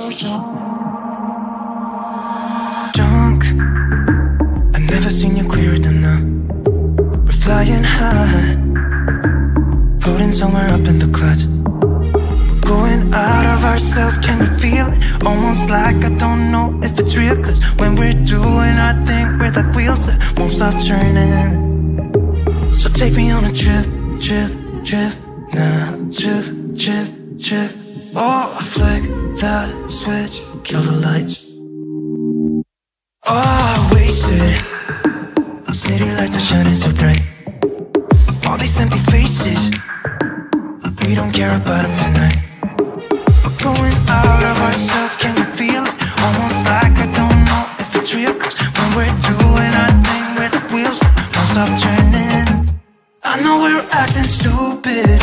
so drunk. I've never seen you clearer than now. We're flying high, floating somewhere up in the clouds. We're going out of ourselves, can you feel it? Almost like I don't know if it's real, cause when we're doing our thing, we're like wheels that won't stop turning. So take me on a trip, trip, trip, now, trip, trip, trip. Oh, flick the switch, kill the lights. Oh, I wasted. City lights are shining so bright. All these empty faces, we don't care about them tonight. We're going out of ourselves, can you feel it? Almost like I don't know if it's real, cause when we're doing our thing, we're the wheels that won't stop turning. I know we're acting stupid,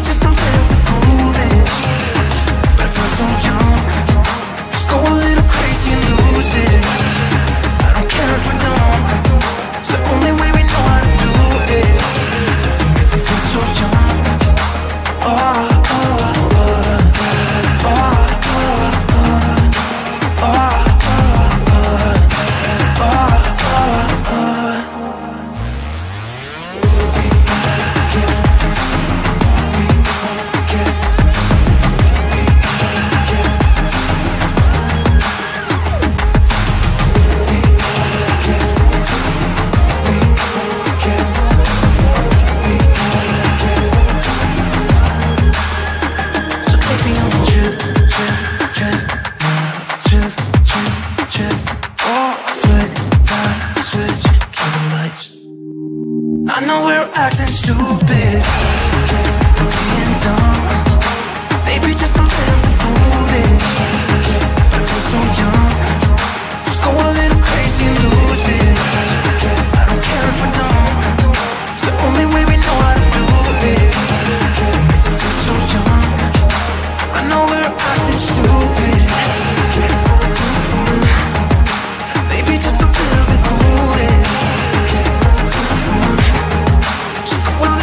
just a little bit foolish, but I feel so young. Let's go a little crazy and lose it. I don't care if we're dumb, it's the only way we know how to do it. You make me feel so young. Oh, oh, oh, oh, oh, oh, oh, oh, oh, oh, oh. I know we're acting stupid, being dumb. Maybe just a little bit foolish, but I feel so young. Let's go a little crazy and lose it. I don't care if we're dumb, it's the only way we know how to do it. I feel so young. I know we're acting stupid, maybe just a little bit foolish. Well,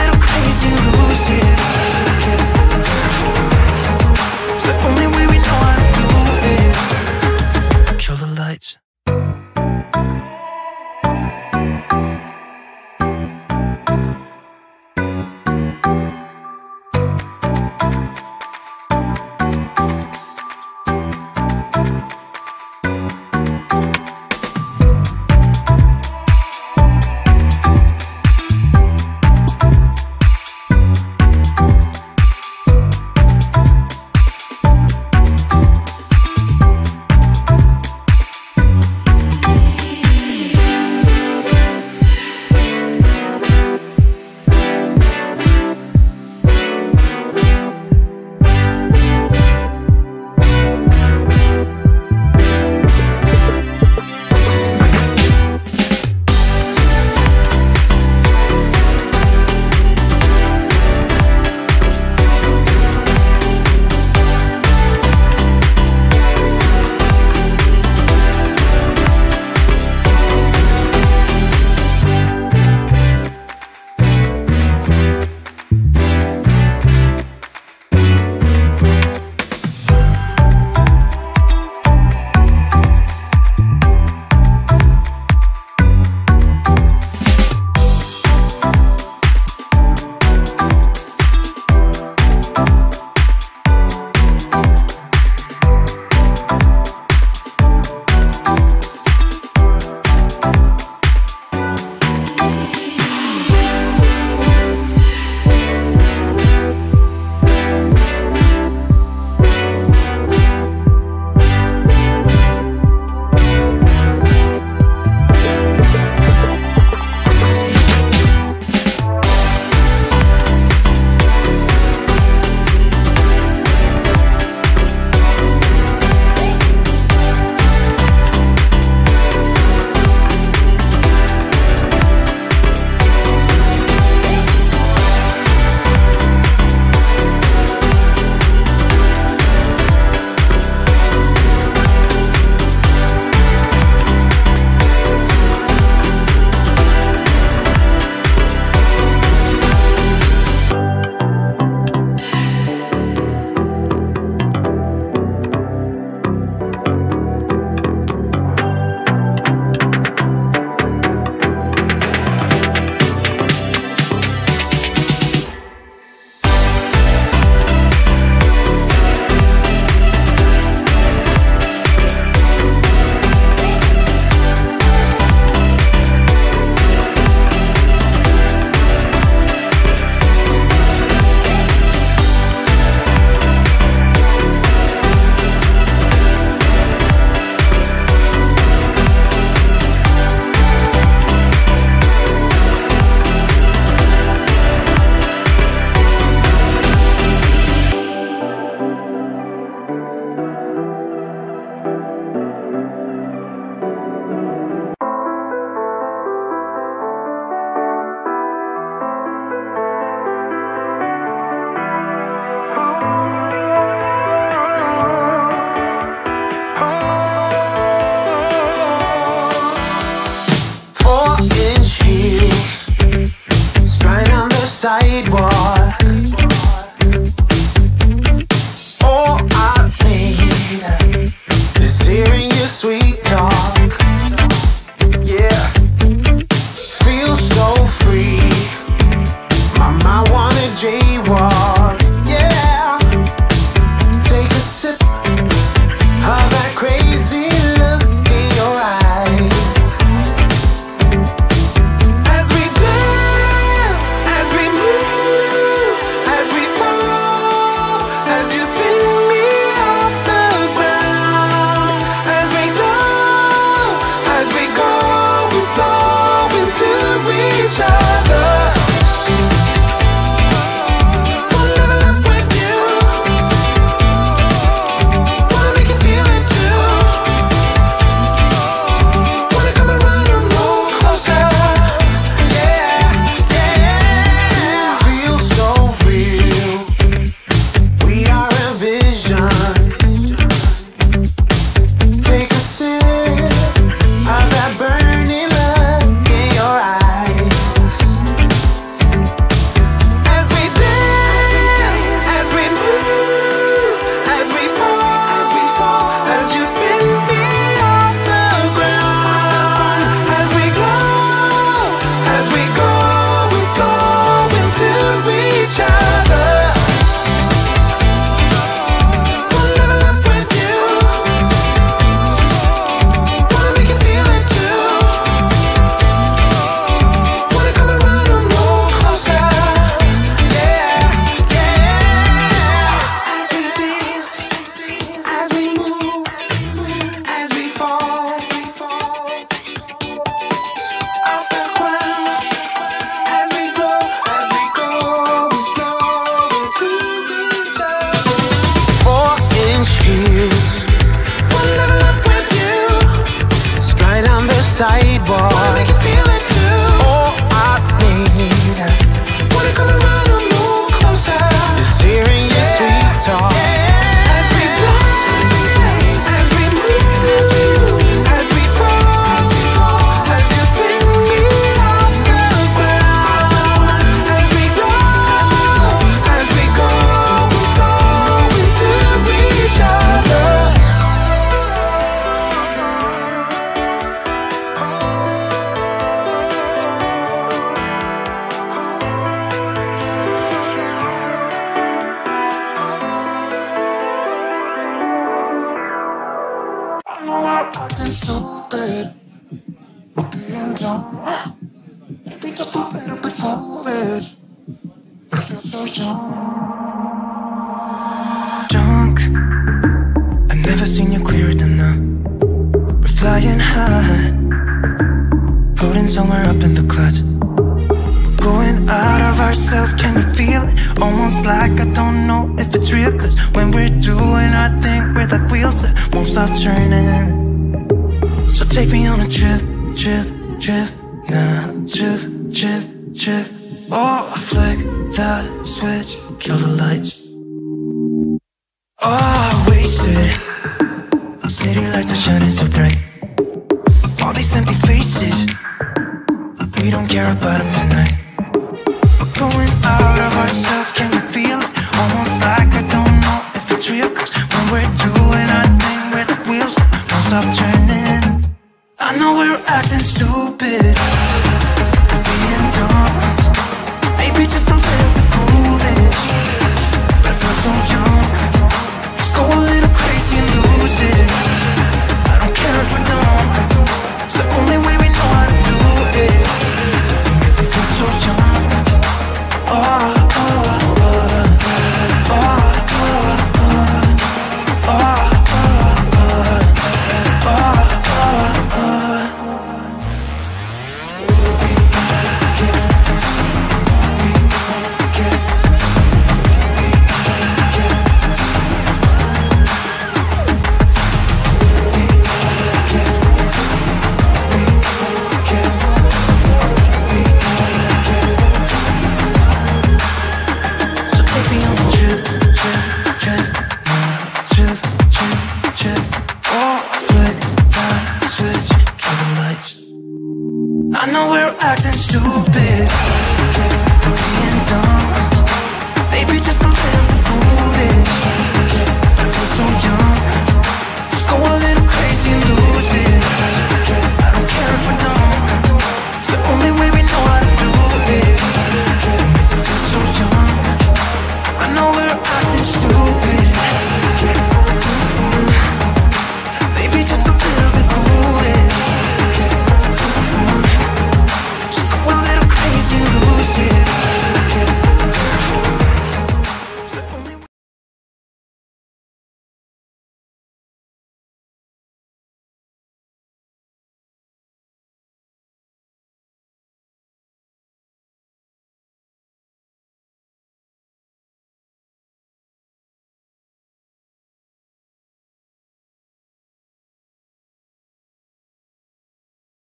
I know we're acting stupid.